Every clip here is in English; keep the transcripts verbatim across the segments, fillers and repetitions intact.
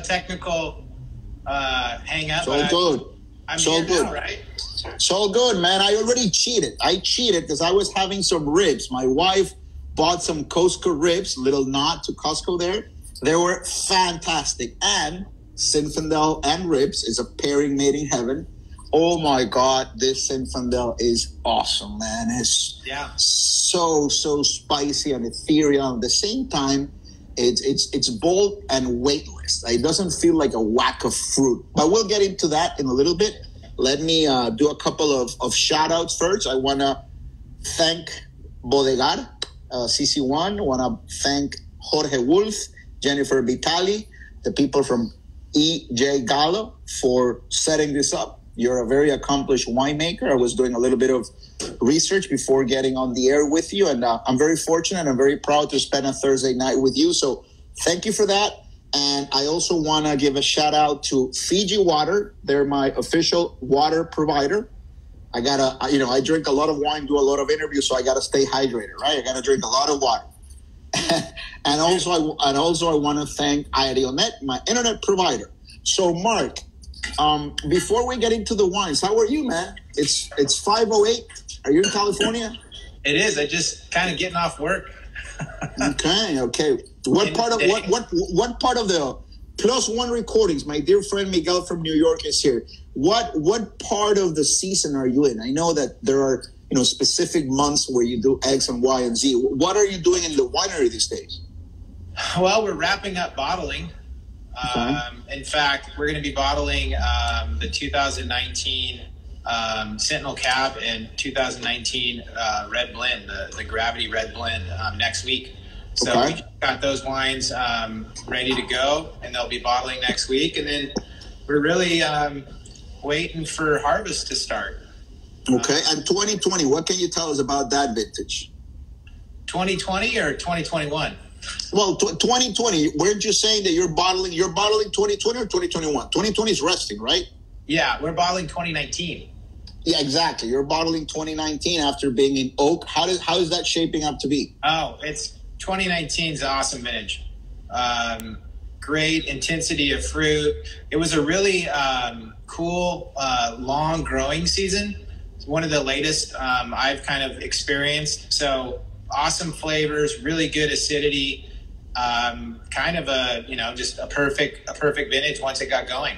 a technical uh, hang up. It's all good. I, I'm it's all good. Now, right? It's all good, man. I already cheated. I cheated because I was having some ribs. My wife bought some Costco ribs, little nod to Costco there. They were fantastic. And Zinfandel and ribs is a pairing made in heaven. Oh my God, this Zinfandel is awesome, man. It's yeah. so, so spicy and ethereal. At the same time, it's it's it's bold and weightless. It doesn't feel like a whack of fruit. But we'll get into that in a little bit. Let me uh, do a couple of, of shout outs first. I want to thank Bodegar, uh, C C one. I want to thank Jorge Wolf, Jennifer Vitali, the people from E J Gallo for setting this up. You're a very accomplished winemaker. I was doing a little bit of research before getting on the air with you, and uh, I'm very fortunate. I'm very proud to spend a Thursday night with you, so thank you for that. And I also want to give a shout out to Fiji Water. They're my official water provider. I gotta, you know, I drink a lot of wine, do a lot of interviews, so I gotta stay hydrated, right? I gotta drink a lot of water. and also, I, and also, I want to thank Aeronet, my internet provider. So, Mark. Um, before we get into the wines, how are you, man? It's it's five oh eight. Are you in California? It is. I just kind of getting off work. okay, okay. What part of what what what part of the Plus One Recordings? My dear friend Miguel from New York is here. What what part of the season are you in? I know that there are you know specific months where you do X and Y and Z. What are you doing in the winery these days? Well, we're wrapping up bottling. Okay. Um, in fact, we're going to be bottling um, the two thousand nineteen um, Sentinel Cab and two thousand nineteen uh, Red Blend, the, the Gravity Red Blend, um, next week. So okay. we got those wines um, ready to go, and they'll be bottling next week. And then we're really um, waiting for harvest to start. Okay, um, and twenty twenty, what can you tell us about that vintage? twenty twenty or twenty twenty-one? Well, twenty twenty, weren't you saying that you're bottling, you're bottling twenty twenty or twenty twenty-one? twenty twenty is resting, right? Yeah, we're bottling twenty nineteen. Yeah, exactly. You're bottling twenty nineteen after being in oak. How does, how is that shaping up to be? Oh, it's twenty nineteen is an awesome vintage. Um, great intensity of fruit. It was a really um, cool, uh, long growing season. It's one of the latest um, I've kind of experienced. So awesome flavors, really good acidity, um, kind of a, you know, just a perfect, a perfect vintage once it got going.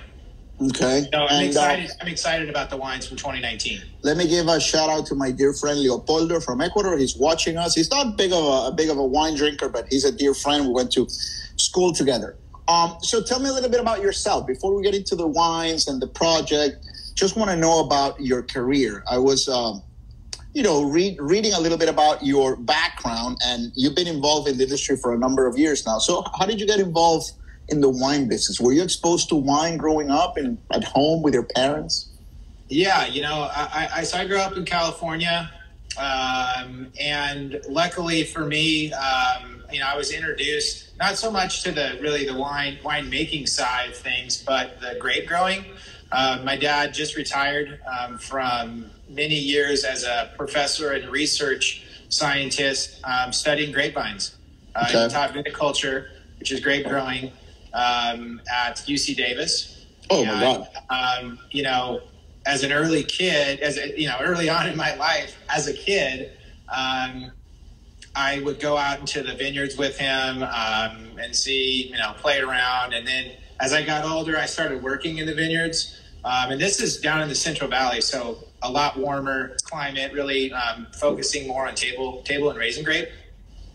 Okay. So I'm and, excited. Uh, I'm excited about the wines from twenty nineteen. Let me give a shout out to my dear friend Leopoldo from Ecuador. He's watching us. He's not big of a, a big of a wine drinker, but he's a dear friend. We went to school together. Um, so tell me a little bit about yourself before we get into the wines and the project. Just want to know about your career. I was, um, you know, read, reading a little bit about your background, and you've been involved in the industry for a number of years now. So how did you get involved in the wine business? Were you exposed to wine growing up and at home with your parents? Yeah, you know, I, I, so I grew up in California, um, and luckily for me, um, you know, I was introduced not so much to the really the wine wine making side of things, but the grape growing. Uh, my dad just retired um, from many years as a professor and research scientist um, studying grapevines. Uh, okay. He taught viticulture, which is grape growing, um, at U C Davis. Oh, and, my God. Um, you know, as an early kid, as a, you know, early on in my life, as a kid, um, I would go out into the vineyards with him um, and see, you know, play around. And then as I got older, I started working in the vineyards. Um, and this is down in the Central Valley, so a lot warmer climate, really um, focusing more on table table and raisin grape.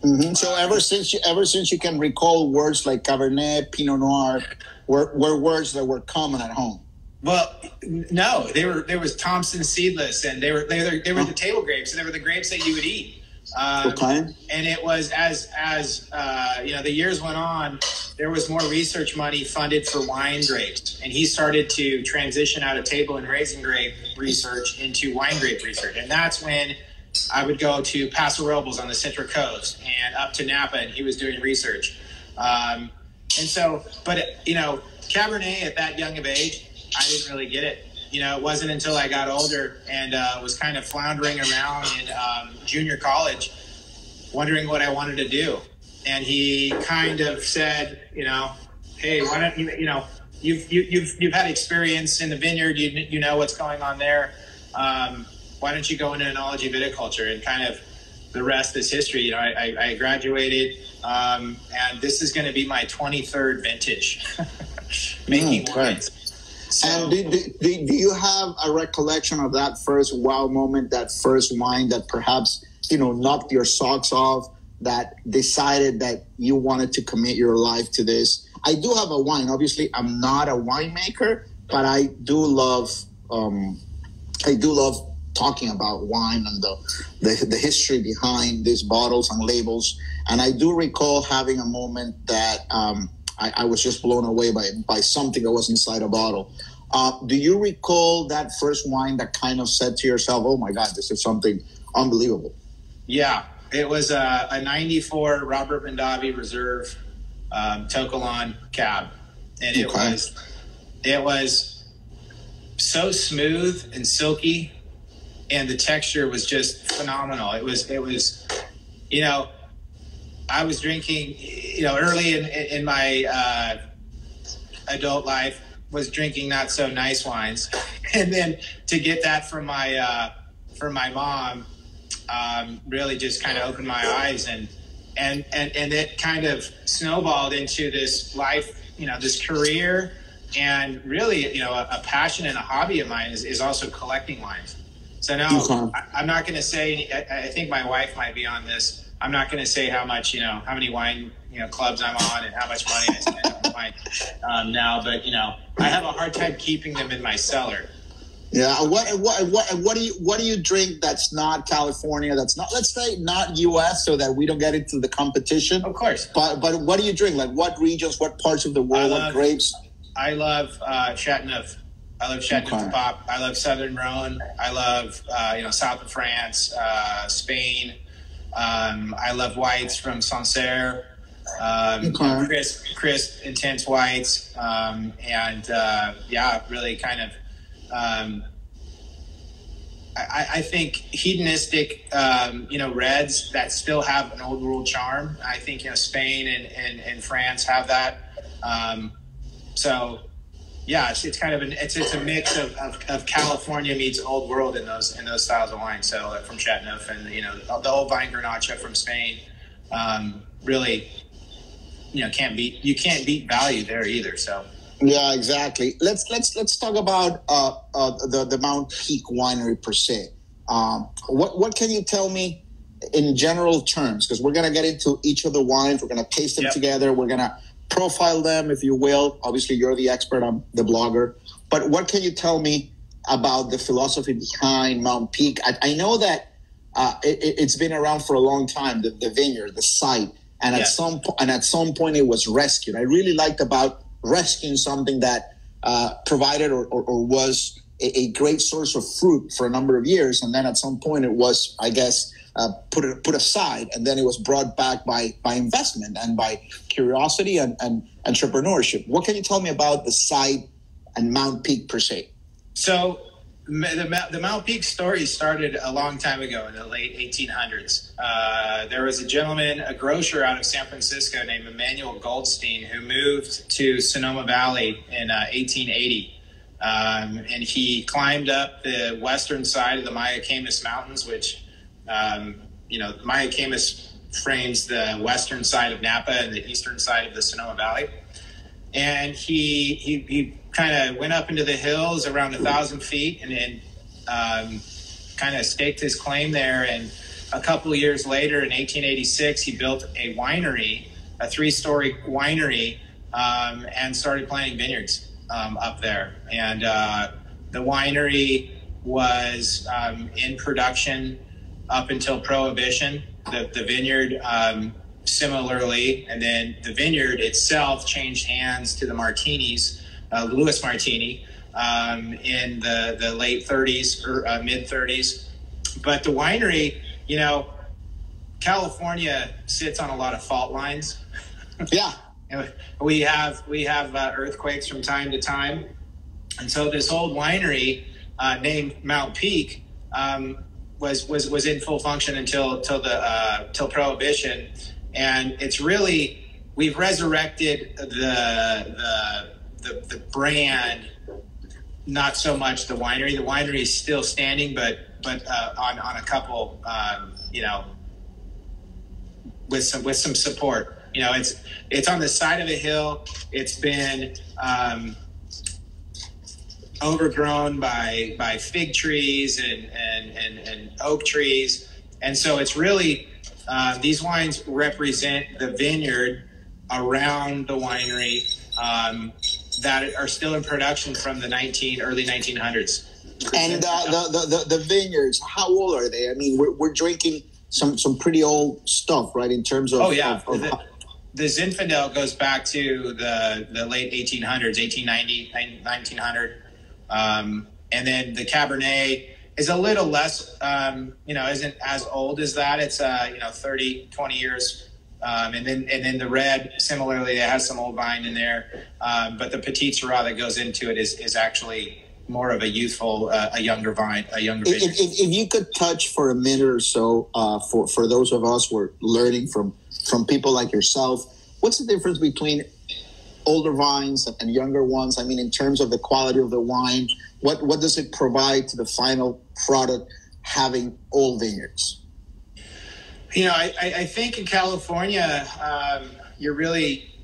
Mm-hmm. So um, ever since you, ever since you can recall, words like Cabernet, Pinot Noir were, were words that were common at home. Well, no, they were. There was Thompson Seedless, and they were they were, they were the table grapes, and they were the grapes that you would eat. Um, okay. And it was as as uh, you know, the years went on, there was more research money funded for wine grapes, and he started to transition out of table and raisin grape research into wine grape research, and that's when I would go to Paso Robles on the Central Coast and up to Napa, and he was doing research. Um, and so, but you know, Cabernet at that young of age, I didn't really get it. You know, it wasn't until I got older and uh, was kind of floundering around in um, junior college, wondering what I wanted to do. And he kind of said, you know, hey, why don't you, you know, you've, you, you've, you've had experience in the vineyard, you, you know what's going on there. Um, why don't you go into enology viticulture, and kind of the rest is history. You know, I, I, I graduated, um, and this is going to be my twenty-third vintage making mm, wines. So, and do, do, do, do you have a recollection of that first wow moment, that first wine that perhaps, you know, knocked your socks off, that decided that you wanted to commit your life to this? I do have a wine. Obviously, I'm not a winemaker, but I do love um, I do love talking about wine and the, the, the history behind these bottles and labels. And I do recall having a moment that um, I, I was just blown away by, by something that was inside a bottle. Uh, do you recall that first wine that kind of said to yourself, oh my God, this is something unbelievable? Yeah. It was a, a ninety-four Robert Mondavi Reserve um, Tokelon cab, and it okay. was it was so smooth and silky, and the texture was just phenomenal. It was it was, you know, I was drinking, you know, early in in my uh, adult life, was drinking not so nice wines, and then to get that from my uh, from my mom. Um, really just kind of opened my eyes, and, and, and, and it kind of snowballed into this life, you know, this career, and really, you know, a, a passion and a hobby of mine is, is also collecting wines. So now okay. I, I'm not going to say, I, I think my wife might be on this. I'm not going to say how much, you know, how many wine, you know, clubs I'm on and how much money I spend on wine um, now, but you know, I have a hard time keeping them in my cellar. Yeah, what what what what do you what do you drink that's not California? That's not, let's say, not U S, so that we don't get into the competition. Of course. But but what do you drink? Like what regions, what parts of the world? Love, what grapes? I love uh, Chateauneuf. I love Chateauneuf okay. Pop. I love Southern Rhone. I love uh, you know South of France, uh, Spain. Um, I love whites from Sancerre. Um, okay. Crisp, crisp, intense whites, um, and uh, yeah, really kind of. Um, I, I think hedonistic, um, you know, reds that still have an old world charm. I think, you know, Spain and, and, and France have that. Um, so yeah, it's, it's kind of an, it's, it's a mix of, of, of California meets old world in those, in those styles of wine. So uh, from Chateauneuf and, you know, the old vine Garnacha from Spain, um, really, you know, can't beat, you can't beat value there either. So. Yeah, exactly. Let's let's let's talk about uh, uh, the the Mount Peak Winery per se. Um, what what can you tell me in general terms? Because we're gonna get into each of the wines, we're gonna taste them yep. together, we're gonna profile them, if you will. Obviously, you're the expert, I'm the blogger. But what can you tell me about the philosophy behind Mount Peak? I, I know that uh, it, it's been around for a long time, the, the vineyard, the site, and yeah. at some po- and at some point it was rescued. I really liked about. Rescuing something that uh, provided or, or, or was a, a great source of fruit for a number of years, and then at some point it was, I guess, uh, put put aside, and then it was brought back by by investment and by curiosity and, and entrepreneurship. What can you tell me about the site and Mount Peak per se? So the, the Mount Peak story started a long time ago in the late eighteen hundreds. Uh, there was a gentleman, a grocer out of San Francisco named Emmanuel Goldstein, who moved to Sonoma Valley in uh, eighteen eighty. Um, and he climbed up the western side of the Mayacamas Mountains, which, um, you know, Mayacamas frames the western side of Napa and the eastern side of the Sonoma Valley. And he he, he kind of went up into the hills around a thousand feet, and then um, kind of staked his claim there. And a couple of years later, in eighteen eighty-six, he built a winery, a three-story winery, um, and started planting vineyards um, up there. And uh, the winery was um, in production up until Prohibition. The, the vineyard. Um, Similarly, and then the vineyard itself changed hands to the Martinis, uh, Louis Martini, um, in the, the late thirties or uh, mid thirties. But the winery, you know, California sits on a lot of fault lines. Yeah, we have we have uh, earthquakes from time to time, and so this old winery uh, named Mount Peak um, was was was in full function until till the uh, till Prohibition. And it's really we've resurrected the, the the the brand, not so much the winery. The winery is still standing, but but uh, on on a couple, um, you know, with some with some support. You know, it's it's on the side of a hill. It's been um, overgrown by by fig trees and and and, and oak trees, and so it's really uh, these wines represent the vineyard around the winery um, that are still in production from the nineteen early nineteen hundreds. And uh, the, the the the vineyards, how old are they? I mean, we're we're drinking some some pretty old stuff, right? In terms of oh yeah. Of, of the, The Zinfandel goes back to the, the late eighteen hundreds, eighteen ninety, nineteen hundred. Um, and then the Cabernet is a little less, um, you know, isn't as old as that. It's, uh, you know, thirty, twenty years. Um, and then and then the red, similarly, it has some old vine in there. Um, but the Petit Syrah that goes into it is, is actually more of a youthful, uh, a younger vine, a younger vineyard. If, if, if you could touch for a minute or so, uh, for, for those of us who are learning from from people like yourself, what's the difference between older vines and younger ones? I mean, in terms of the quality of the wine, what, what does it provide to the final product having old vineyards? You know, I, I think in California, um, you're really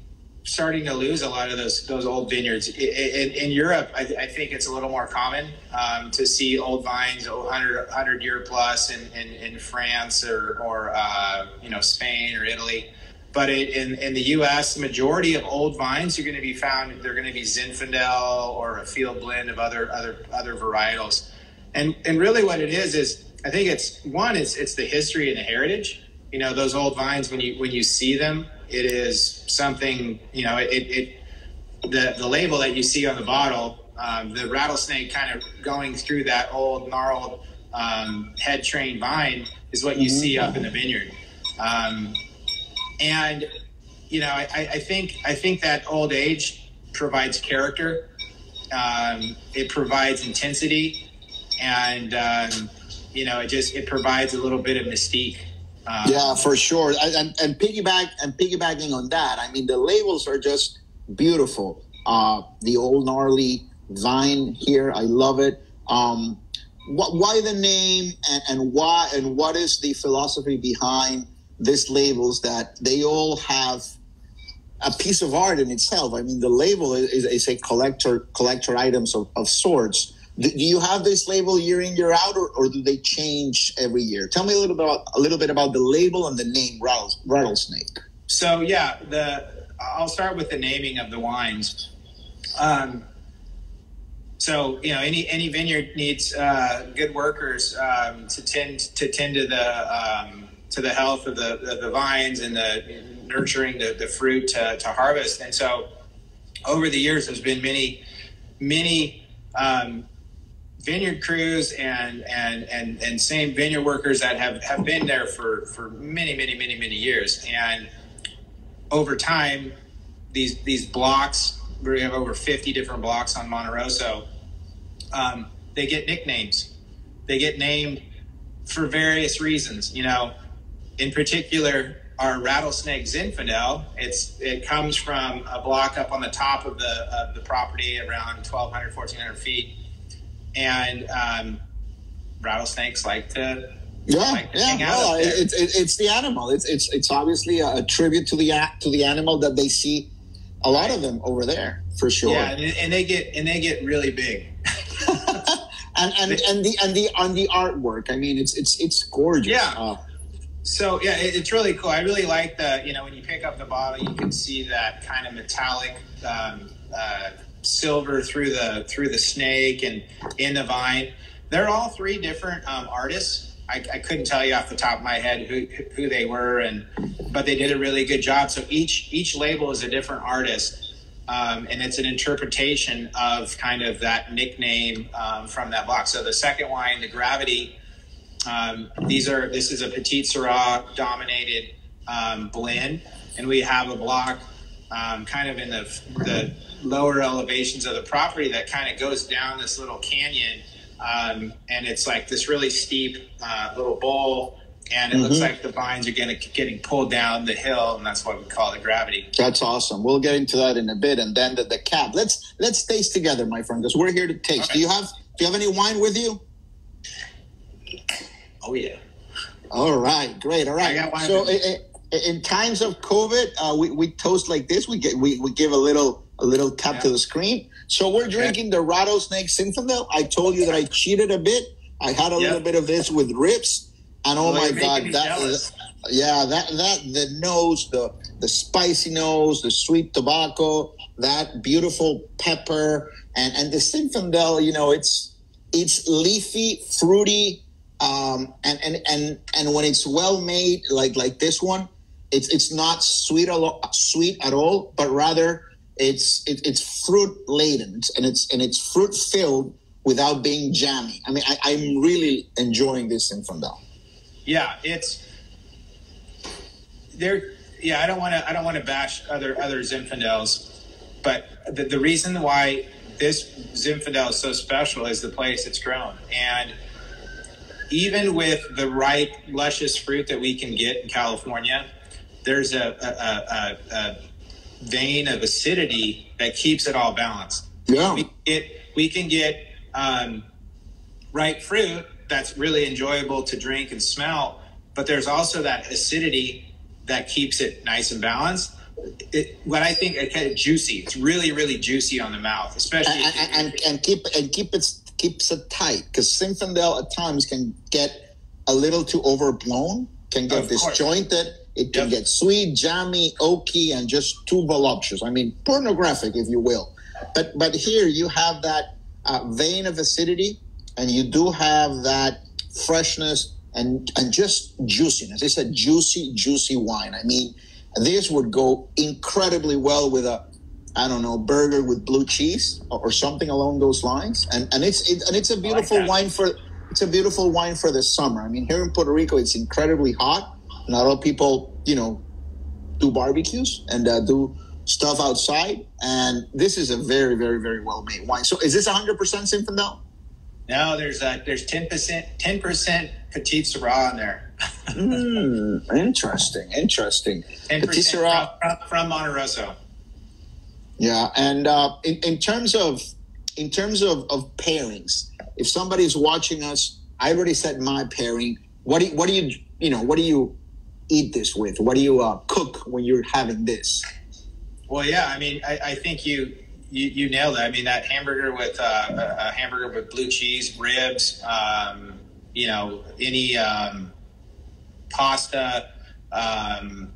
starting to lose a lot of those those old vineyards. In, in, in Europe, I, I think it's a little more common um, to see old vines, hundred year plus, in, in, in France or or uh, you know, Spain or Italy. But it, in in the U S, the majority of old vines are going to be found. They're going to be Zinfandel or a field blend of other other other varietals. And and really, what it is is I think it's one. It's it's the history and the heritage. You know, those old vines, when you when you see them, it is something, you know, it, it the the label that you see on the bottle, um, the rattlesnake kind of going through that old gnarled um, head trained vine is what you mm-hmm. see up in the vineyard. Um, and, you know, I, I think I think that old age provides character. Um, it provides intensity. And, um, you know, it just it provides a little bit of mystique. Um, yeah, for sure. And, and piggyback and piggybacking on that, I mean, the labels are just beautiful. Uh, the old gnarly vine here, I love it. Um, wh why the name, and, and why and what is the philosophy behind these labels? That they all have a piece of art in itself. I mean, the label is, is a collector collector items of, of sorts. Do you have this label year in, year out, or, or do they change every year? Tell me a little about a little bit about the label and the name Rattlesnake. So yeah, the I'll start with the naming of the wines. Um, so you know, any any vineyard needs uh, good workers um, to tend to tend to the um, to the health of the of the vines and the nurturing the, the fruit to, to harvest. And so, over the years, there's been many many. Um, vineyard crews and, and, and, and same vineyard workers that have, have been there for, for many, many, many, many years. And over time, these, these blocks, we have over fifty different blocks on Monterosso. Um, they get nicknames. They get named for various reasons. You know, in particular, our Rattlesnake Zinfandel, it's, it comes from a block up on the top of the, of the property around twelve hundred, fourteen hundred feet. And um, rattlesnakes like to yeah, like to yeah. Hang out well, it's it, it's the animal. It's it's it's obviously a, a tribute to the to the animal that they see a lot of them over there for sure. Yeah, and, and they get and they get really big. and and they, and the and the on the artwork. I mean, it's it's it's gorgeous. Yeah. Uh, so yeah, it, it's really cool. I really like the you know when you pick up the bottle, you can see that kind of metallic. Um, uh, silver through the through the snake and in the vine. They're all three different um, artists. I, I couldn't tell you off the top of my head who who they were, and but they did a really good job. So each each label is a different artist, um, and it's an interpretation of kind of that nickname um, from that block. So the second wine, the Gravity, um, these are this is a Petit Syrah dominated um, blend, and we have a block um, kind of in the the lower elevations of the property that kind of goes down this little canyon, um, and it's like this really steep uh, little bowl, and it mm-hmm. looks like the vines are getting getting pulled down the hill, and that's why we call it gravity. That's awesome. We'll get into that in a bit, and then the, the cap. Let's let's taste together, my friend, because we're here to taste. Okay. Do you have do you have any wine with you? Oh yeah. All right, great. All right. So in, in times of COVID, uh, we we toast like this. We get we, we give a little a little tap yeah. to the screen. So we're okay. drinking the Rattlesnake Zinfandel. I told you that I cheated a bit. I had a yep. little bit of this with ribs, and oh well, my god, that was, yeah, that that the nose, the the spicy nose, the sweet tobacco, that beautiful pepper, and and the Zinfandel, you know, it's it's leafy, fruity, um, and and and and when it's well made, like like this one, it's it's not sweet a lo- sweet at all, but rather it's it, it's fruit laden, and it's and it's fruit filled. Without being jammy. I mean, I, I'm really enjoying this Zinfandel. Yeah, it's there. Yeah, I don't want to. I don't want to bash other other Zinfandels, but the, the reason why this Zinfandel is so special is the place it's grown. And even with the ripe, luscious fruit that we can get in California, there's a a, a, a vein of acidity that keeps it all balanced. Yeah, we, it we can get. Um, ripe fruit that's really enjoyable to drink and smell, but there's also that acidity that keeps it nice and balanced. It, what I think it kind of juicy. It's really, really juicy on the mouth, especially and and, and, and keep and keep it keeps it tight because Zinfandel at times can get a little too overblown, can get disjointed. It can yep. get sweet, jammy, oaky, and just too voluptuous. I mean, pornographic, if you will. But but here you have that. Uh, vein of acidity, and you do have that freshness and and just juiciness. It's a juicy, juicy wine. I mean, this would go incredibly well with a, I don't know, burger with blue cheese or, or something along those lines. And and it's it, and it's a beautiful like wine for it's a beautiful wine for the summer. I mean, here in Puerto Rico, it's incredibly hot. And a lot of people, you know, do barbecues and uh, do. stuff outside, and this is a very, very, very well-made wine. So, is this one hundred percent Zinfandel? No, there's a, there's ten percent Petit Syrah in there. mm, interesting, interesting. ten percent Petit Syrah from, from Monterosso. Yeah, and uh, in, in terms of in terms of, of pairings, if somebody's watching us, I already said my pairing. What do you, what do you you know? What do you eat this with? What do you uh, cook when you're having this? Well, yeah, I mean, I, I think you, you you nailed it. I mean, that hamburger with uh, a hamburger with blue cheese, ribs, um, you know, any um, pasta, um,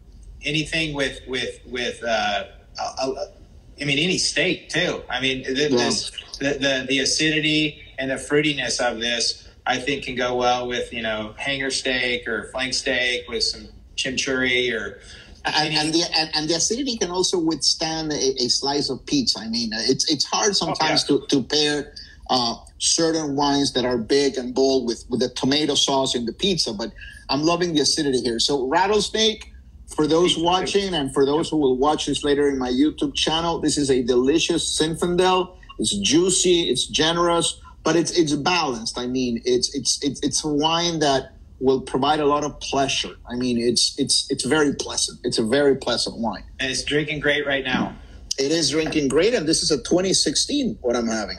anything with with with. Uh, a, a, I mean, any steak too. I mean, the, yeah. this, the, the the acidity and the fruitiness of this, I think, can go well with you know hanger steak or flank steak with some chimichurri or. And, and the and, and the acidity can also withstand a, a slice of pizza. I mean, it's it's hard sometimes oh, yeah. to to pair uh, certain wines that are big and bold with with the tomato sauce in the pizza. But I'm loving the acidity here. So Rattlesnake, for those watching and for those who will watch this later in my YouTube channel, this is a delicious Zinfandel. It's juicy, it's generous, but it's it's balanced. I mean, it's it's it's it's a wine that. Will provide a lot of pleasure. I mean, it's it's it's very pleasant. It's a very pleasant wine. And it's drinking great right now. It is drinking great, and this is a twenty sixteen what I'm having.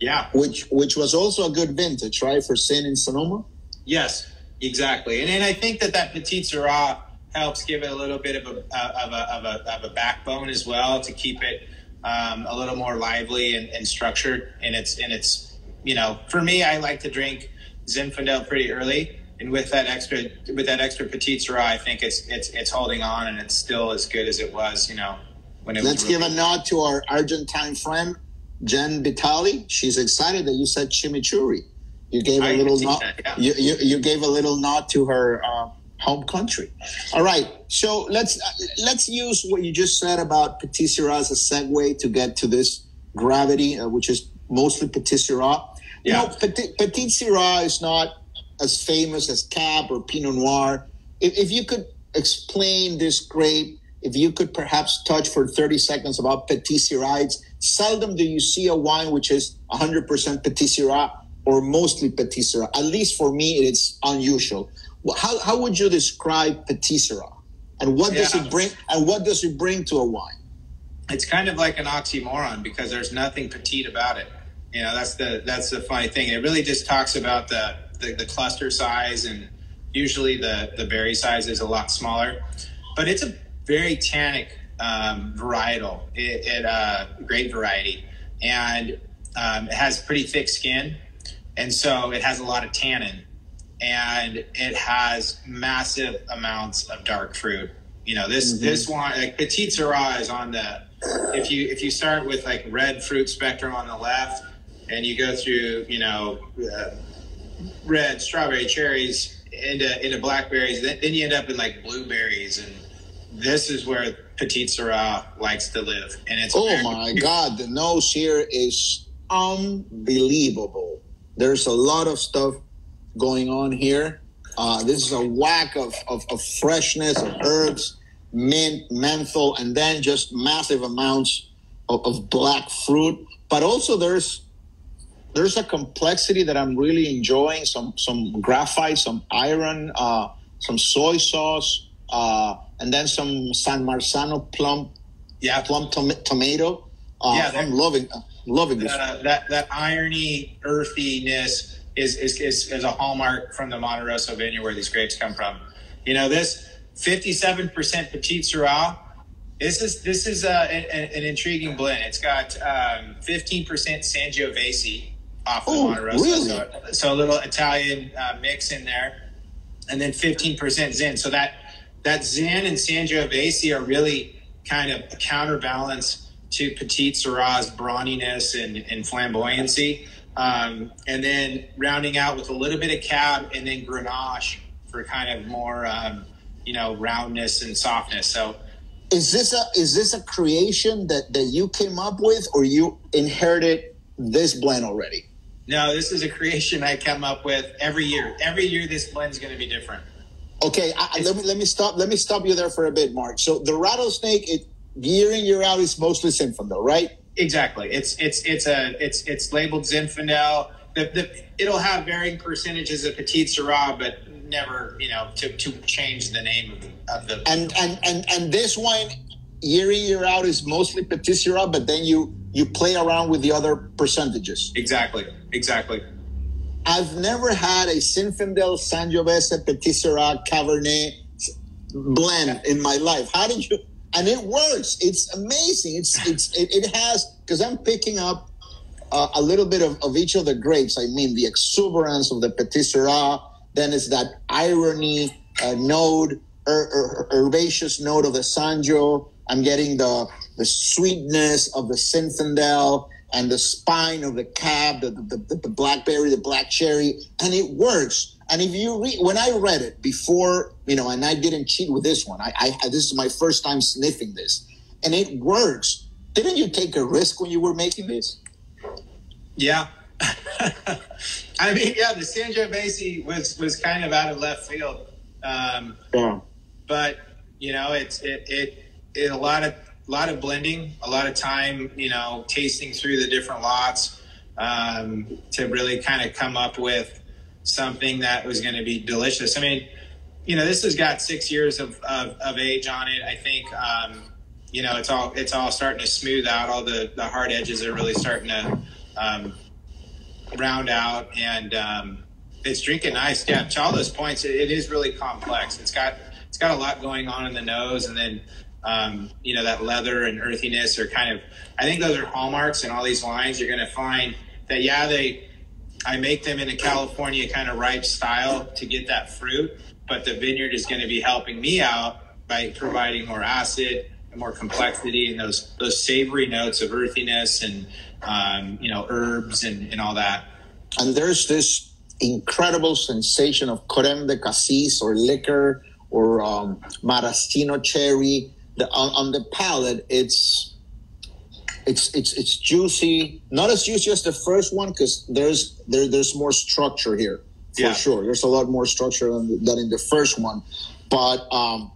Yeah, which which was also a good vintage, right, for Sin and Sonoma. Yes, exactly. And and I think that that Petit Syrah helps give it a little bit of a of a of a, of a backbone as well to keep it um, a little more lively and, and structured. And it's and it's you know, for me, I like to drink Zinfandel pretty early. And with that extra, with that extra Petit Syrah, I think it's it's it's holding on, and it's still as good as it was, you know, when it Let's was. Let's really give a nod to our Argentine friend, Jen Vitale. She's excited that you said chimichurri. You gave I a little nod. That, yeah. you, you you gave a little nod to her uh, home country. All right, so let's uh, let's use what you just said about Petit Syrah as a segue to get to this gravity, uh, which is mostly Petit Syrah. Yeah. You know, Petit, Petit Syrah is not. As famous as Cab or Pinot Noir. If, if you could explain this grape, if you could perhaps touch for thirty seconds about Petit Syrah, it's seldom do you see a wine which is one hundred percent Petit Syrah or mostly Petit Syrah. At least for me, it's unusual. how how would you describe Petit Syrah, and what does yeah. it bring? And what does it bring to a wine? It's kind of like an oxymoron because there's nothing petite about it. You know, that's the that's the funny thing. It really just talks about the the, the cluster size, and usually the the berry size is a lot smaller, but it's a very tannic um, varietal. It, it uh, great variety, and um, it has pretty thick skin, and so it has a lot of tannin. And it has massive amounts of dark fruit. You know, this mm-hmm. this wine, like Petit Syrah, is on the if you if you start with like red fruit spectrum on the left, and you go through you know uh, red strawberry, cherries into into blackberries, then, then you end up in like blueberries, and this is where Petit Syrah likes to live. And it's oh very- my God, the nose here is unbelievable. There's a lot of stuff going on here. Uh, this is a whack of, of, of freshness, of herbs, mint, menthol, and then just massive amounts of, of black fruit. But also there's there's a complexity that I'm really enjoying. Some some graphite, some iron, uh, some soy sauce, uh, and then some San Marzano plum, yeah, plum tom- tomato. Uh, yeah, that, I'm loving loving this. Uh, that that irony, earthiness. Is, is is is a hallmark from the Monterosso vineyard where these grapes come from. You know, this fifty-seven percent Petit Syrah, this is this is a, an, an intriguing blend. It's got um, fifteen percent Sangiovese off the oh, Monterosso. Really? So, so a little Italian uh, mix in there. And then fifteen percent Zin. So that, that Zin and Sangiovese are really kind of a counterbalance to Petit Syrah's brawniness and, and flamboyancy. Um, and then rounding out with a little bit of cab and then Grenache for kind of more, um, you know, roundness and softness. So is this a, is this a creation that, that you came up with, or you inherited this blend already? No, this is a creation I come up with every year. Every year, this blend is going to be different. Okay. I, let me, let me stop. Let me stop you there for a bit, Mark. So the rattlesnake, it year in, year out is mostly Zinfandel, right? Exactly. It's it's it's a it's it's labeled Zinfandel. The, the, it'll have varying percentages of Petit Syrah, but never you know to, to change the name of the. Of the and, and and and this wine, year in year out, is mostly Petit Syrah, but then you you play around with the other percentages. Exactly. Exactly. I've never had a Zinfandel, Sangiovese, Petit Syrah, Cabernet blend yeah. in my life. How did you? And it works. It's amazing. It's it's it, it has because I'm picking up uh, a little bit of, of each of the grapes. I mean, the exuberance of the Petit Syrah. Then it's that irony uh, note, er, er, herbaceous note of the Sangio. I'm getting the the sweetness of the Zinfandel and the spine of the cab, the the, the, the blackberry, the black cherry, and it works. And if you read, when I read it before, you know, and I didn't cheat with this one. I, I this is my first time sniffing this, and it works. Didn't you take a risk when you were making this? Yeah, I mean, yeah, the Sangiovese was was kind of out of left field. Um, yeah, but you know, it's it, it it a lot of lot of blending, a lot of time, you know, tasting through the different lots um, to really kind of come up with something that was going to be delicious. I mean, you know, this has got six years of, of, of age on it. I think, um, you know, it's all it's all starting to smooth out. All the, the hard edges are really starting to um, round out, and um, it's drinking nice. Yeah, to all those points, it, it is really complex. It's got it's got a lot going on in the nose, and then um, you know that leather and earthiness are kind of. I think those are hallmarks in all these wines. You're going to find that. Yeah, they. I make them in a California kind of ripe style to get that fruit, but the vineyard is going to be helping me out by providing more acid and more complexity and those those savory notes of earthiness and um, you know herbs and, and all that. And there's this incredible sensation of crème de cassis or liquor or um, maraschino cherry the, on, on the palate. It's It's it's it's juicy, not as juicy as the first one because there's there there's more structure here for yeah. sure. There's a lot more structure than, the, than in the first one, but um,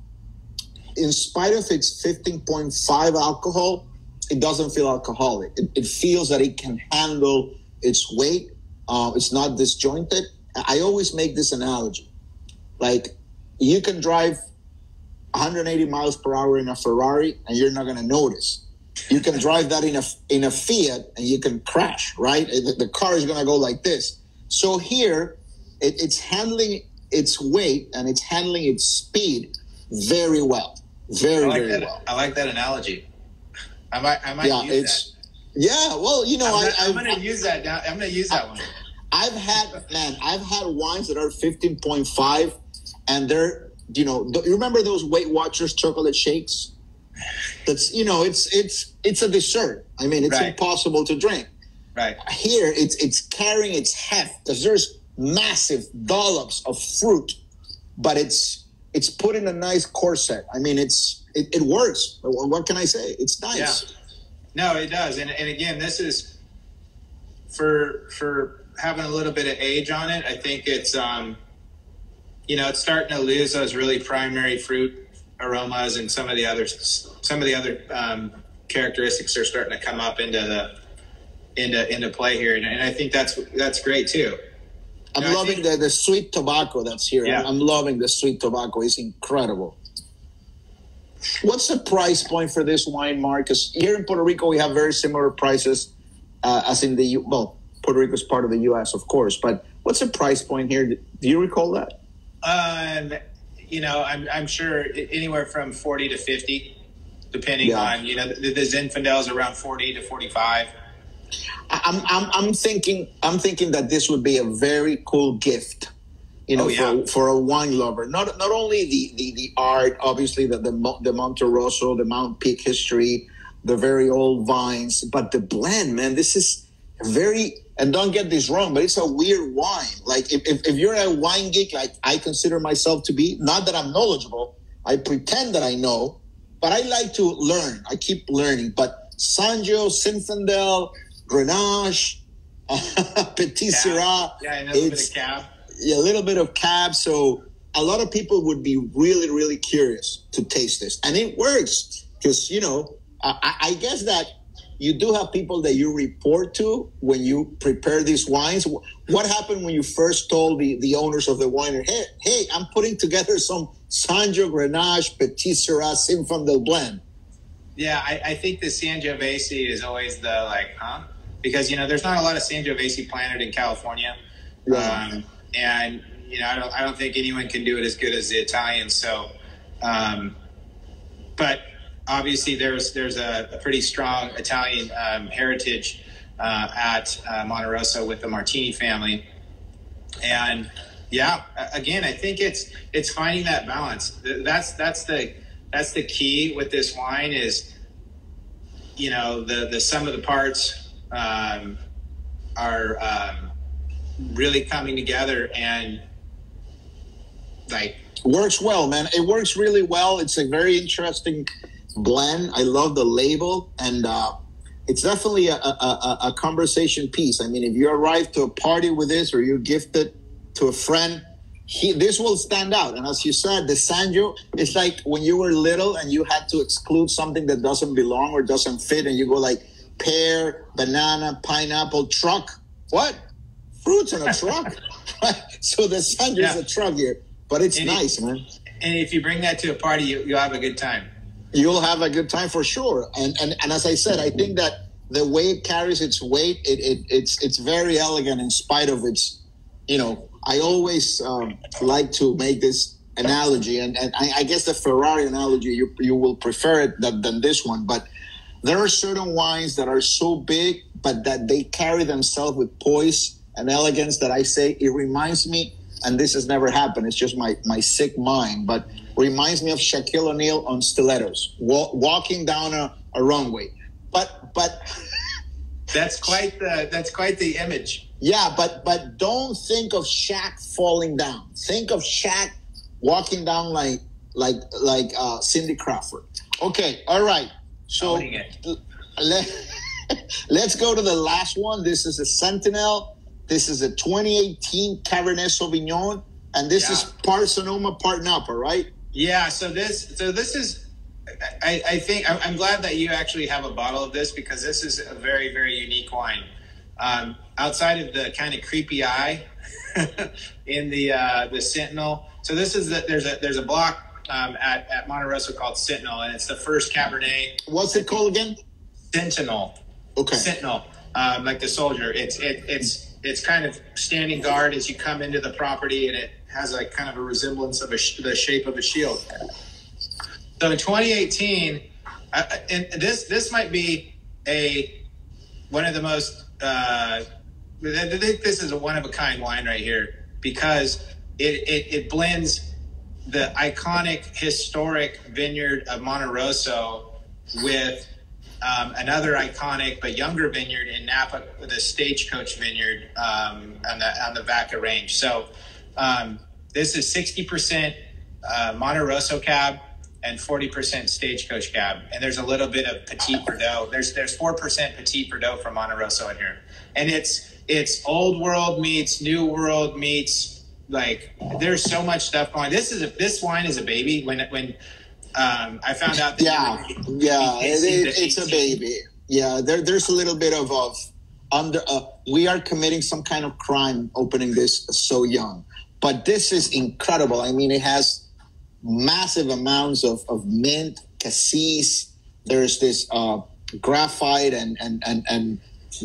in spite of its fifteen point five alcohol, it doesn't feel alcoholic. It, it feels that it can handle its weight. Uh, it's not disjointed. I always make this analogy: Like, you can drive one hundred eighty miles per hour in a Ferrari and you're not going to notice. You can drive that in a in a Fiat and you can crash, right? The, the car is going to go like this. So here, it, it's handling its weight and it's handling its speed very well, very I like very that, well. I like that analogy. I might, I might yeah, use it's, that. Yeah, well, you know, I'm, I'm going to use that. Now. I'm going to use that I, one. I've had, man, I've had wines that are fifteen point five, and they're, you know, you remember those Weight Watchers chocolate shakes? That's, you know, it's it's it's a dessert. I mean, it's right. impossible to drink. Right here, it's it's carrying its heft because there's massive dollops of fruit, but it's it's put in a nice corset. I mean, it's it, it works. What can I say? It's nice. Yeah. No, it does. And and again, this is for for having a little bit of age on it. I think it's um, you know, it's starting to lose those really primary fruit aromas and some of the other some of the other um, characteristics are starting to come up into the into into play here, and, and I think that's that's great too. I'm you know, loving think, the the sweet tobacco that's here. Yeah. I'm loving the sweet tobacco. It's incredible. What's the price point for this wine, Mark? Because here in Puerto Rico we have very similar prices uh, as in the U. Well, Puerto Rico is part of the U S, of course, but what's the price point here? Do you recall that? Um. You know, I'm, I'm sure anywhere from forty to fifty, depending yeah. on, you know, the, the Zinfandel's around forty to forty-five. I'm, I'm, I'm thinking, I'm thinking that this would be a very cool gift, you know, oh, yeah. for, for a wine lover. Not, not only the, the, the art, obviously the, the, the Monterosso, the Mount Peak history, the very old vines, but the blend, man, this is very, and don't get this wrong, but it's a weird wine. Like, if, if, if you're a wine geek, like I consider myself to be, not that I'm knowledgeable, I pretend that I know, but I like to learn. I keep learning. But Sangio, Zinfandel, Grenache, Petit Syrah. Yeah, and a little bit of cab. Yeah, a little bit of cab. So a lot of people would be really, really curious to taste this. And it works because, you know, I, I guess that you do have people that you report to when you prepare these wines. What happened when you first told the, the owners of the winery, hey, hey, I'm putting together some Sangio, Grenache, Petit Syrah, Zinfandel blend? Yeah, I, I think the Sangiovese is always the, like, huh? Because, you know, there's not a lot of Sangiovese planted in California. Yeah. Um, and, you know, I don't, I don't think anyone can do it as good as the Italians. So, um, but... obviously, there's there's a, a pretty strong Italian um, heritage uh, at uh, Monterosso with the Martini family, and yeah, again, I think it's it's finding that balance. That's that's the that's the key with this wine is, you know, the the sum of the parts um, are um, really coming together and like works well, man. It works really well. It's a very interesting blend. I love the label, and uh, it's definitely a, a, a conversation piece. I mean, if you arrive to a party with this, or you gift it to a friend, he, this will stand out. And as you said, the Sangio, it's like when you were little and you had to exclude something that doesn't belong or doesn't fit, and you go like pear, banana, pineapple, truck. What? Fruits in a truck? So the Sangio yeah. is a truck here, but it's and nice, if, man. And if you bring that to a party, you, you'll have a good time. You'll have a good time for sure. And, and and as I said, I think that the way it carries its weight, it, it it's it's very elegant in spite of its, you know, I always um, like to make this analogy. And, and I, I guess the Ferrari analogy, you, you will prefer it than, than this one. But there are certain wines that are so big, but that they carry themselves with poise and elegance that I say it reminds me, and this has never happened, it's just my, my sick mind, but reminds me of Shaquille O'Neal on stilettos, walk, walking down a, a runway. But but that's quite the that's quite the image. Yeah, but but don't think of Shaq falling down. Think of Shaq walking down like like like uh, Cindy Crawford. Okay, all right. So let, let's go to the last one. This is a Sentinel. This is a twenty eighteen Cabernet Sauvignon, and this yeah. is part Sonoma, part Napa, right? Yeah, so this, so this is, I, I think, I'm glad that you actually have a bottle of this because this is a very, very unique wine. Um, outside of the kind of creepy eye in the uh, the Sentinel, So this is that there's a there's a block um, at at Monte Rosso called Sentinel, and it's the first Cabernet. What's it called again? Sentinel. Okay. Sentinel, um, like the soldier. It's it it's it's kind of standing guard as you come into the property, and it has like kind of a resemblance of a sh- the shape of a shield. So in twenty eighteen, uh, and this this might be a one of the most. Uh, I think this is a one of a kind wine right here because it, it, it blends the iconic historic vineyard of Monte Rosso with um, another iconic but younger vineyard in Napa, the Stagecoach Vineyard um, on the on the Vaca Range. So um, this is sixty percent uh, Monte Rosso cab and forty percent Stagecoach cab, and there's a little bit of Petit Verdot. There's there's four percent Petit Verdot from Monte Rosso in here, and it's it's old world meets new world meets like there's so much stuff going. This is a, this wine is a baby. When when um, I found out that yeah you were, yeah it, it, it's a baby yeah there there's a little bit of of under uh, we are committing some kind of crime opening this so young, but this is incredible. I mean, it has massive amounts of, of mint, cassis. There's this uh, graphite and and and and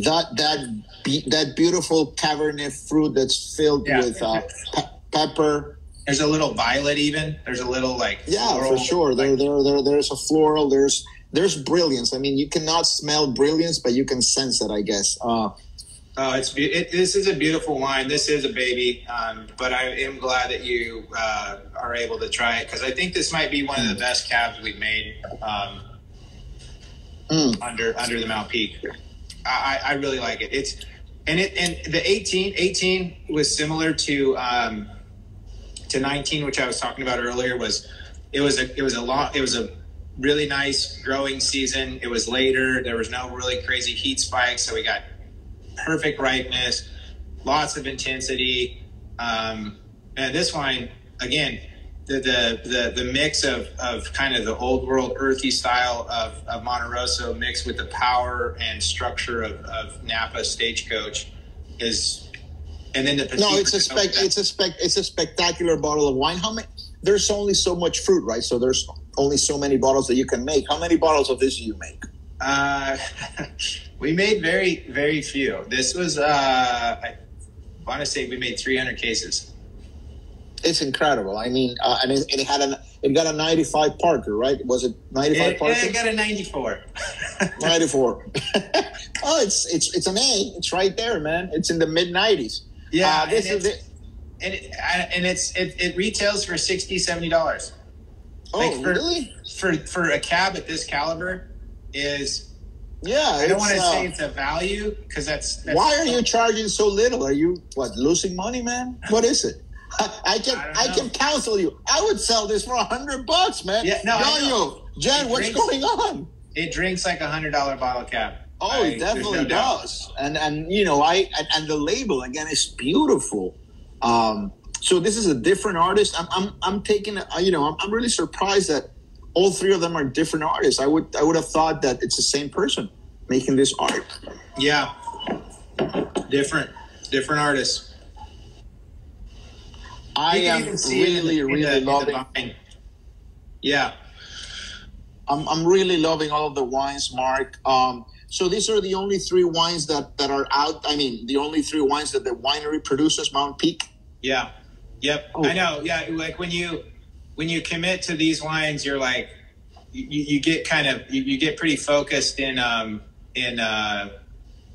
that that be, that beautiful Cabernet fruit that's filled yeah. with uh, pe- pepper. There's a little violet even. There's a little like yeah, floral. For sure. There there there there's a floral. There's there's brilliance. I mean, you cannot smell brilliance, but you can sense it, I guess. Uh, Oh, it's be- it, this is a beautiful wine. This is a baby, um, but I am glad that you uh, are able to try it because I think this might be one of the best cabs we've made um, mm. under under the Mount Peak. I, I really like it. It's and it and the eighteen eighteen was similar to um, to nineteen, which I was talking about earlier. Was it was a it was a long it was a really nice growing season. It was later. There was no really crazy heat spikes, so we got perfect ripeness, lots of intensity, um, and this wine again, the the the, the mix of, of kind of the old world earthy style of, of Monte Rosso mixed with the power and structure of, of Napa Stagecoach is, and then the Petit no, it's a spec, it's a spec, it's a spectacular bottle of wine. How many? There's only so much fruit, right? So there's only so many bottles that you can make. How many bottles of this do you make? Uh, we made very, very few. This was, uh, I want to say we made three hundred cases. It's incredible. I mean, uh, and it, it had a, it got a ninety-five Parker, right? Was it ninety-five it, Parker? It got a ninety-four. ninety-four. Oh, it's, it's, it's an A. It's right there, man. It's in the mid nineties. Yeah. Uh, this and is it. And, it, and it's, it, it retails for sixty dollars, seventy dollars. Oh, like for, really? For, for a cab at this caliber. Is yeah I don't want to uh, say it's a value because that's, that's why are you charging so little? Are you what losing money, man? What is it? I, I can I, I can counsel you. I would sell this for a hundred bucks, man. Yeah, no, Daniel, Jen, what's drinks, going on? It drinks like a hundred dollar bottle cap. Oh, I, it definitely no does. And and you know I and, and the label again is beautiful. Um, so this is a different artist. I'm I'm I'm taking uh, you know I'm, I'm really surprised that all three of them are different artists. I would I would have thought that it's the same person making this art. Yeah, different, different artists. I am really, the, really the, loving. Yeah, I'm I'm really loving all of the wines, Mark. Um, so these are the only three wines that, that are out. I mean, the only three wines that the winery produces, Mount Peak. Yeah. Yep. Oh. I know. Yeah. Like when you. When you commit to these wines, you're like, you, you get kind of, you, you get pretty focused in um, in uh,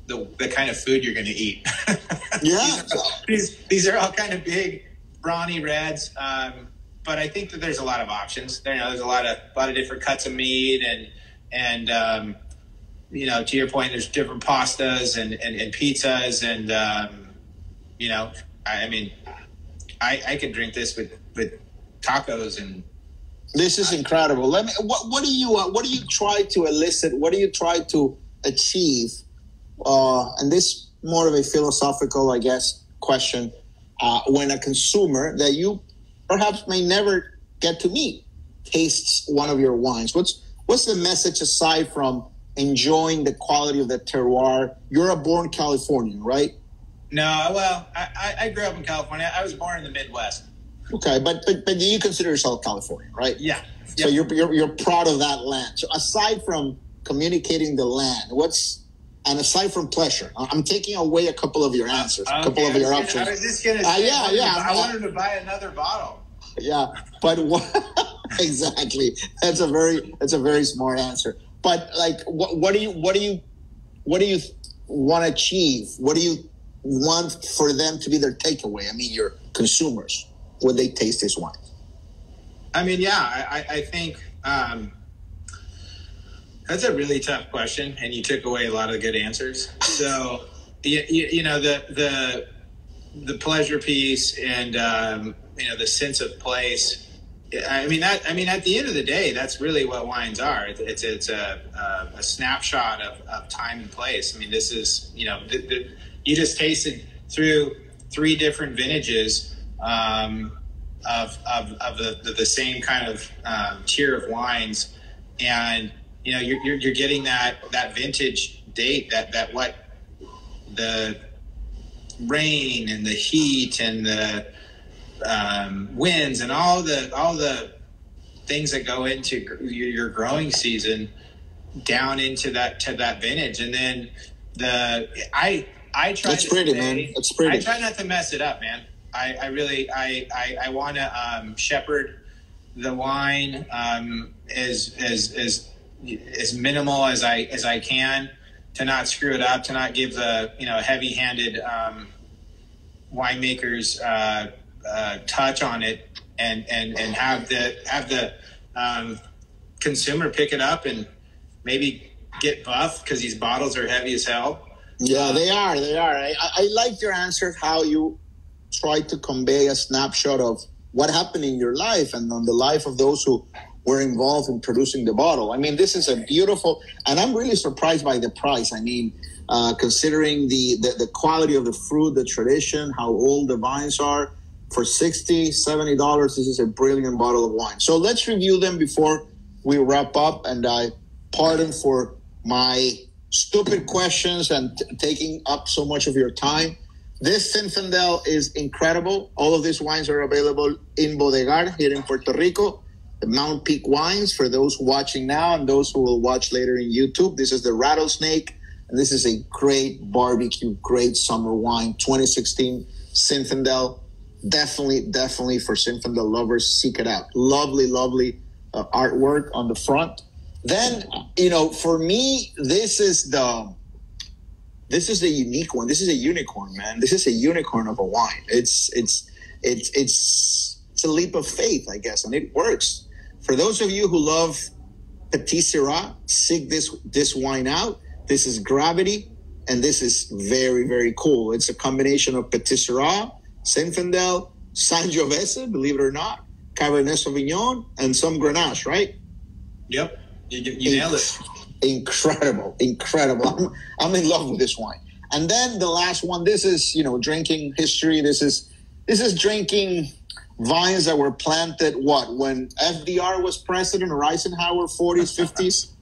the the kind of food you're going to eat. Yeah, these, these are all kind of big, brawny reds, um, but I think that there's a lot of options. There, you know, there's a lot of a lot of different cuts of meat, and and um, you know, to your point, there's different pastas and and, and pizzas, and um, you know, I, I mean, I I could drink this with with. tacos and this is incredible. Let me. What, what do you? Uh, what do you try to elicit? What do you try to achieve? Uh, and this more of a philosophical, I guess, question. Uh, when a consumer that you perhaps may never get to meet tastes one of your wines, what's what's the message aside from enjoying the quality of the terroir? You're a born Californian, right? No, well, I, I grew up in California. I was born in the Midwest. Okay, but but but you consider yourself Californian, right? Yeah. So yeah. you're you're you're proud of that land. So aside from communicating the land, what's and aside from pleasure, I'm taking away a couple of your answers, okay. a couple of your I options. I was just gonna say, uh, yeah, I yeah. I wanted to buy another bottle. Yeah, but what, exactly. That's a very that's a very smart answer. But like, what what do you what do you what do you want to achieve? What do you want for them to be their takeaway? I mean, your consumers, when they taste this wine. I mean, yeah, I, I think um, that's a really tough question, and you took away a lot of good answers. So, you, you, you know, the the the pleasure piece and um, you know, the sense of place. I mean, that. I mean, at the end of the day, that's really what wines are. It's it's a a, a snapshot of, of time and place. I mean, this is you know, the, the, you just tasted through three different vintages. Um, of of of the, the, the same kind of um, tier of wines, and you know you're, you're you're getting that that vintage date, that that what the rain and the heat and the um, winds and all the all the things that go into gr- your growing season down into that to that vintage, and then the I I try. That's to pretty, say, man. That's pretty. I try not to mess it up, man. I, I really, I, I, I want to um, shepherd the wine um, as as as as minimal as I as I can to not screw it up, to not give the you know heavy-handed um, winemakers uh, uh, touch on it, and, and, and have the have the um, consumer pick it up and maybe get buffed because these bottles are heavy as hell. Yeah, they are. They are. I, I like your answer. How you. Try to convey a snapshot of what happened in your life and on the life of those who were involved in producing the bottle. I mean, this is a beautiful, and I'm really surprised by the price. I mean, uh, considering the, the, the quality of the fruit, the tradition, how old the vines are, for sixty dollars, seventy dollars, this is a brilliant bottle of wine. So let's review them before we wrap up, and I pardon for my stupid questions and t- taking up so much of your time. This Zinfandel is incredible. All of these wines are available in Bodegar here in Puerto Rico. The Mount Peak wines, for those watching now and those who will watch later in YouTube, this is the Rattlesnake, and this is a great barbecue, great summer wine. twenty sixteen Zinfandel, definitely, definitely for Zinfandel lovers, seek it out. Lovely, lovely uh, artwork on the front. Then, you know, for me, this is the... This is a unique one. This is a unicorn, man. This is a unicorn of a wine. It's it's it's it's it's a leap of faith, I guess, and it works. For those of you who love Petit Syrah, seek this this wine out. This is Gravity, and this is very, very cool. It's a combination of Petit Syrah, Zinfandel, Sangiovese, believe it or not, Cabernet Sauvignon, and some Grenache, right? Yep, you, you nailed it. Incredible, incredible. I'm, I'm in love with this wine. And then the last one, this is, you know, drinking history. This is this is drinking vines that were planted, what, when F D R was president or Eisenhower, forties, fifties,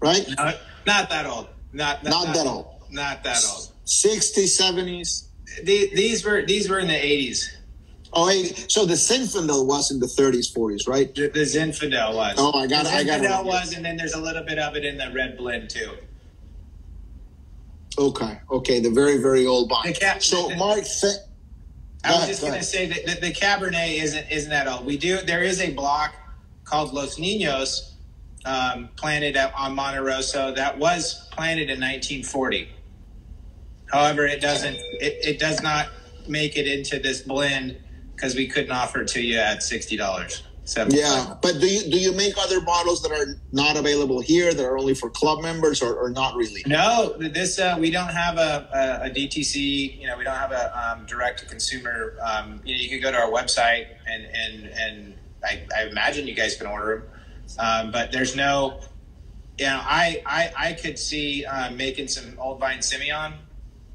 right? No, not that old. Not, not, not, not that old. Not that old. sixties, seventies. The, these were these were in the eighties. Oh, so the Zinfandel was in the thirties, forties, right? The, the Zinfandel was. Oh, I got it. The Zinfandel was, and then there's a little bit of it in the red blend, too. Okay, okay, the very, very old vine. Cab- so, the, Mark... Th- I was ahead, just going to say that the, the Cabernet isn't isn't that old. We do... There is a block called Los Niños um, planted at, on Monterosso that was planted in nineteen forty. However, it doesn't... It, it does not make it into this blend... Because we couldn't offer it to you at sixty dollars. Yeah, but do you do you make other bottles that are not available here that are only for club members, or, or not really? No, this uh, we don't have a, a, a D T C. You know, we don't have a um, direct to consumer. Um, you know, you can go to our website and and and I, I imagine you guys can order them, um, but there's no. You know, I I, I could see uh, making some Old Vine Simeon.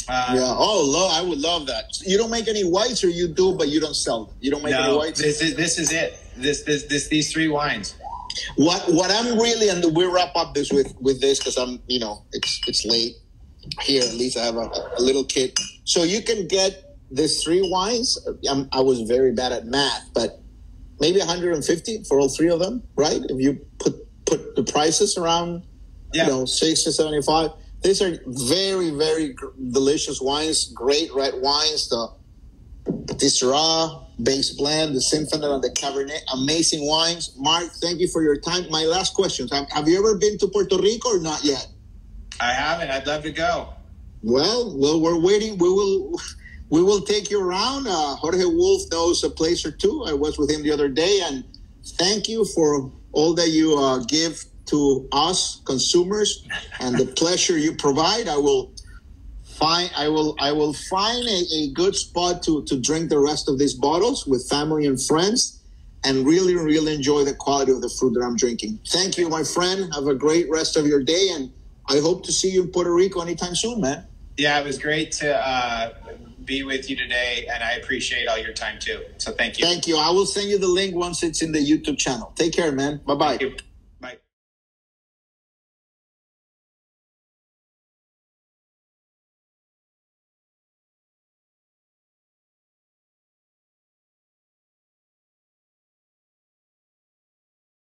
Um, yeah. Oh, lo- I would love that. You don't make any whites, or you do, but you don't sell them. You don't make no, any whites. This is this is it. This this this these three wines. What what I'm really, and we we'll wrap up this with with this because I'm you know it's it's late here. At least I have a, a little kid. So you can get there's three wines. I'm, I was very bad at math, but maybe one hundred fifty for all three of them, right? If you put put the prices around, yeah. you know, sixty, seventy-five. These are very, very gr- delicious wines, great red wines, the Syrah base blend, the Zinfandel and the Cabernet, amazing wines. Mark, thank you for your time. My last question, have you ever been to Puerto Rico or not yet? I haven't. I'd love to go. Well, well, we're waiting. We will we will take you around. Uh, Jorge Wolf knows a place or two. I was with him the other day. And thank you for all that you uh, give to us consumers and the pleasure you provide. I will find I will I will find a, a good spot to, to drink the rest of these bottles with family and friends and really, really enjoy the quality of the fruit that I'm drinking. Thank you, my friend. Have a great rest of your day, and I hope to see you in Puerto Rico anytime soon, man. Yeah, it was great to uh, be with you today, and I appreciate all your time too. So thank you. Thank you. I will send you the link once it's in the YouTube channel. Take care, man. Bye-bye.